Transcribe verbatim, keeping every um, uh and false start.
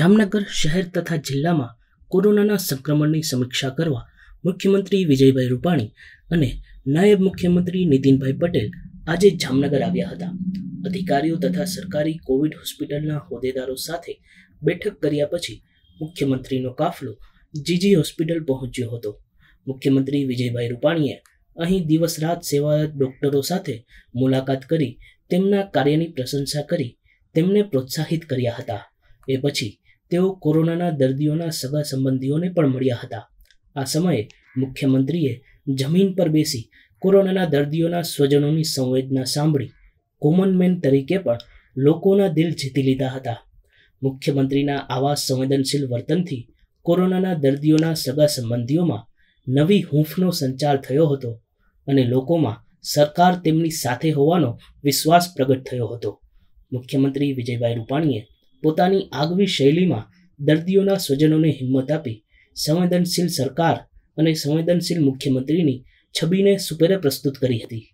જામનગર શહેર તથા જિલ્લામાં કોરોનાના સંક્રમણની સમીક્ષા કરવા મુખ્યમંત્રી વિજયભાઈ રૂપાણી અને નાયબ મુખ્યમંત્રી નીતિનભાઈ પટેલ આજે જામનગર આવ્યા હતા। અધિકારીઓ તથા સરકારી કોવિડ હોસ્પિટલના હોદ્દેદારો સાથે બેઠક કર્યા પછી મુખ્યમંત્રીનો કાફલો જીજી હોસ્પિટલ પહોંચ્યો હતો। મુખ્યમંત્રી વિજયભાઈ રૂપાણીએ અહીં દિવસ રાત સેવારત ડોક્ટરો સાથે મુલાકાત કરી તેમના કાર્યની પ્રશંસા કરી તેમને પ્રોત્સાહિત કર્યા હતા। એ પછી તેઓ કોરોનાના દર્દીઓના સગા સંબંધીઓને પણ મળ્યા હતા। આ સમયે મુખ્યમંત્રીએ જમીન પર બેસી કોરોનાના દર્દીઓના સ્વજનોની સંવેદના સાંભળી કોમન મેન તરીકે પણ લોકોના દિલ જીતી લીધા હતા। મુખ્યમંત્રીના આવા સંવેદનશીલ વર્તનથી કોરોનાના દર્દીઓના સગા સંબંધીઓમાં નવી હૂંફનો સંચાર થયો હતો અને લોકોમાં સરકાર તેમની સાથે હોવાનો વિશ્વાસ પ્રગટ થયો હતો। મુખ્યમંત્રી વિજયભાઈ રૂપાણીએ પોતાની આગવી શૈલીમાં દર્દીઓના સ્વજનોને હિંમત આપી સંવેદનશીલ સરકાર અને સંવેદનશીલ મુખ્યમંત્રીની છબીને સુપેરે પ્રસ્તુત કરી હતી।